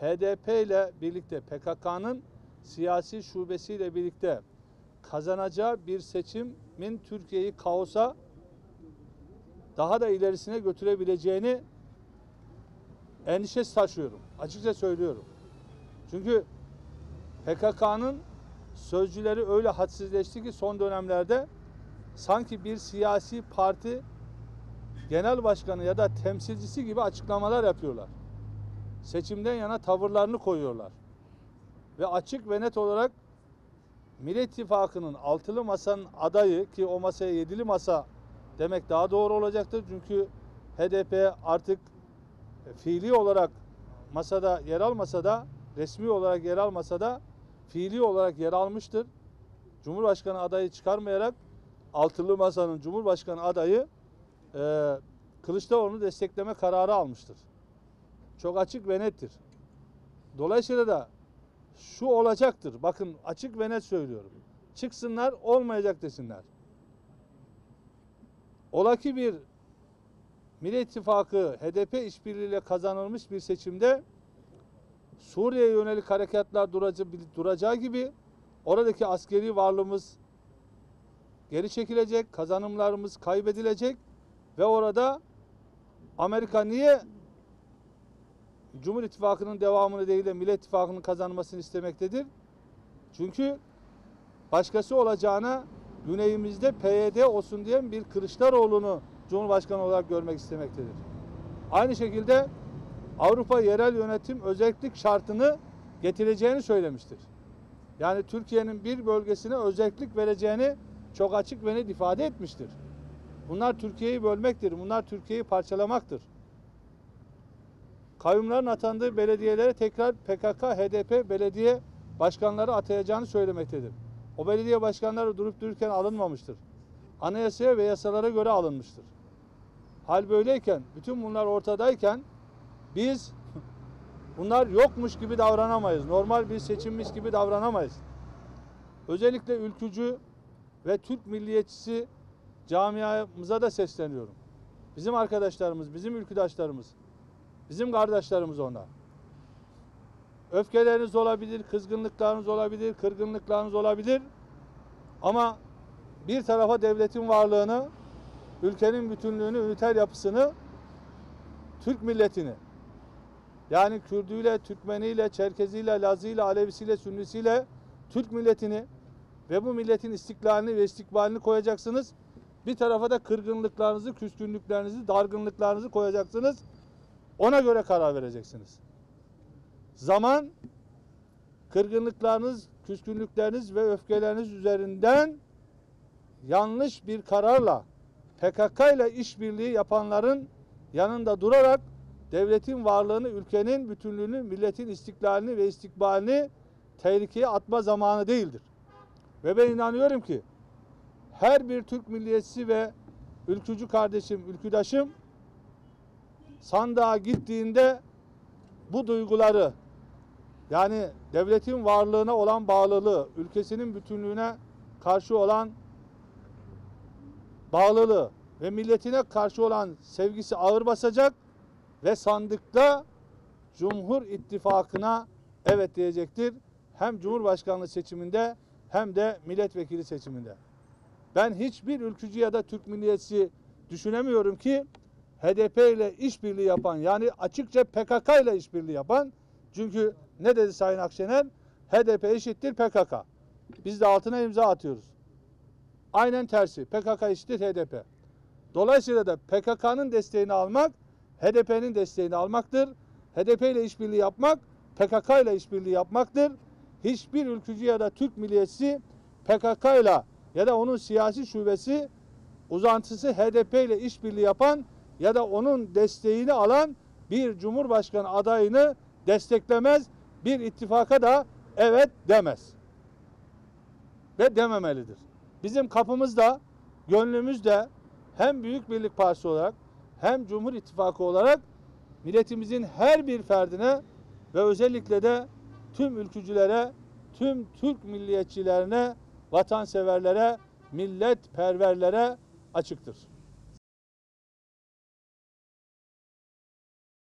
HDP ile birlikte, PKK'nın siyasi şubesiyle birlikte kazanacağı bir seçimin Türkiye'yi kaosa, daha da ilerisine götürebileceğini endişesi taşıyorum. Açıkça söylüyorum. Çünkü PKK'nın sözcüleri öyle hadsizleşti ki son dönemlerde sanki bir siyasi parti genel başkanı ya da temsilcisi gibi açıklamalar yapıyorlar. Seçimden yana tavırlarını koyuyorlar. Ve açık ve net olarak Millet İttifakı'nın altılı masanın adayı, ki o masaya yedili masa demek daha doğru olacaktır. Çünkü HDP artık fiili olarak masada yer almasa da, resmi olarak yer almasa da fiili olarak yer almıştır. Cumhurbaşkanı adayı çıkarmayarak altılı masanın Cumhurbaşkanı adayı Kılıçdaroğlu'nu destekleme kararı almıştır. Çok açık ve nettir. Dolayısıyla da şu olacaktır. Bakın, açık ve net söylüyorum. Çıksınlar, olmayacak desinler. Ola ki bir Millet İttifakı HDP işbirliğiyle kazanılmış bir seçimde Suriye'ye yönelik harekatlar duracağı gibi oradaki askeri varlığımız geri çekilecek, kazanımlarımız kaybedilecek ve orada Amerika niye Cumhur İttifakı'nın devamını değil de Millet İttifakı'nın kazanmasını istemektedir? Çünkü başkası olacağına güneyimizde PYD olsun diyen bir Kılıçdaroğlu'nu Cumhurbaşkanı olarak görmek istemektedir. Aynı şekilde Avrupa yerel yönetim özellik şartını getireceğini söylemiştir. Yani Türkiye'nin bir bölgesine özellik vereceğini çok açık ve net ifade etmiştir. Bunlar Türkiye'yi bölmektir. Bunlar Türkiye'yi parçalamaktır. Kayyumların atandığı belediyelere tekrar PKK, HDP belediye başkanları atayacağını söylemektedir. O belediye başkanları durup dururken alınmamıştır. Anayasaya ve yasalara göre alınmıştır. Hal böyleyken, bütün bunlar ortadayken biz bunlar yokmuş gibi davranamayız. Normal bir seçimmiş gibi davranamayız. Özellikle ülkücü ve Türk milliyetçisi camiamıza da sesleniyorum. Bizim arkadaşlarımız, bizim ülküdaşlarımız, bizim kardeşlerimiz onlar. Öfkeleriniz olabilir, kızgınlıklarınız olabilir, kırgınlıklarınız olabilir. Ama bir tarafa devletin varlığını, ülkenin bütünlüğünü, üniter yapısını, Türk milletini, yani Kürdüyle, Türkmeniyle, Çerkeziyle, Lazıyla, Alevisiyle, Sünnisiyle Türk milletini ve bu milletin istiklalini ve istikbalini koyacaksınız. Bir tarafa da kırgınlıklarınızı, küskünlüklerinizi, dargınlıklarınızı koyacaksınız. Ona göre karar vereceksiniz. Zaman, kırgınlıklarınız, küskünlükleriniz ve öfkeleriniz üzerinden yanlış bir kararla PKK ile işbirliği yapanların yanında durarak devletin varlığını, ülkenin bütünlüğünü, milletin istiklalini ve istikbalini tehlikeye atma zamanı değildir. Ve ben inanıyorum ki her bir Türk milliyetçisi ve ülkücü kardeşim, ülküdaşım sandığa gittiğinde bu duyguları, yani devletin varlığına olan bağlılığı, ülkesinin bütünlüğüne karşı olan bağlılığı ve milletine karşı olan sevgisi ağır basacak ve sandıkta Cumhur İttifakı'na evet diyecektir. Hem Cumhurbaşkanlığı seçiminde hem de milletvekili seçiminde. Ben hiçbir ülkücü ya da Türk milliyetçisi düşünemiyorum ki HDP ile işbirliği yapan, yani açıkça PKK ile işbirliği yapan, çünkü ne dedi Sayın Akşener? HDP eşittir PKK. Biz de altına imza atıyoruz. Aynen tersi. PKK eşittir HDP. Dolayısıyla da PKK'nın desteğini almak HDP'nin desteğini almaktır. HDP ile işbirliği yapmak PKK ile işbirliği yapmaktır. Hiçbir ülkücü ya da Türk milliyetçisi PKK ile ya da onun siyasi şubesi, uzantısı HDP ile işbirliği yapan ya da onun desteğini alan bir Cumhurbaşkanı adayını desteklemez, bir ittifaka da evet demez. Ve dememelidir. Bizim kapımızda, gönlümüzde hem Büyük Birlik Partisi olarak hem Cumhur İttifakı olarak milletimizin her bir ferdine ve özellikle de tüm ülkücülere, tüm Türk milliyetçilerine, vatanseverlere, milletperverlere açıktır.